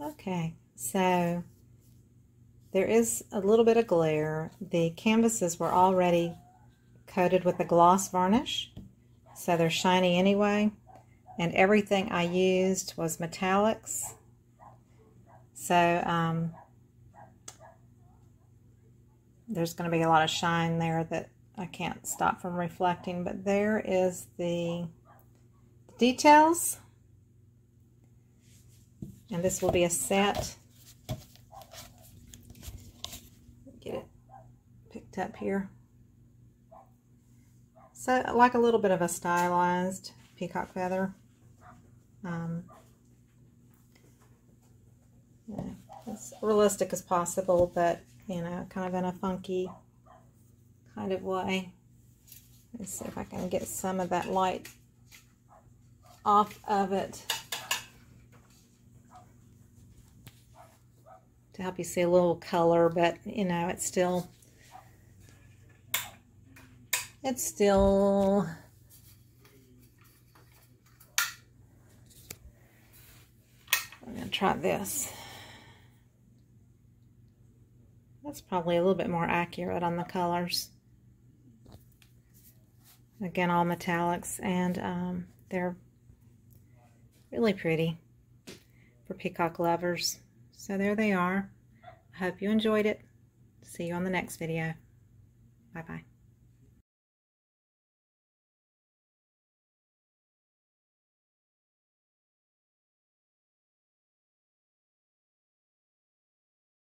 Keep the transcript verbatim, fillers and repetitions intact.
Okay, so there is a little bit of glare. The canvases were already coated with a gloss varnish, so they're shiny anyway. And everything I used was metallics. So um, there's going to be a lot of shine there that I can't stop from reflecting, but there is the details. And this will be a set. Get it picked up here. So I like a little bit of a stylized peacock feather. Um, yeah, as realistic as possible, but you know, kind of in a funky kind of way. Let's see if I can get some of that light off of it to help you see a little color, but you know, it's still it's still I'm gonna try this. That's probably a little bit more accurate on the colors. Again, all metallics, and um, they're really pretty for peacock lovers. So there they are. I hope you enjoyed it. See you on the next video. Bye-bye.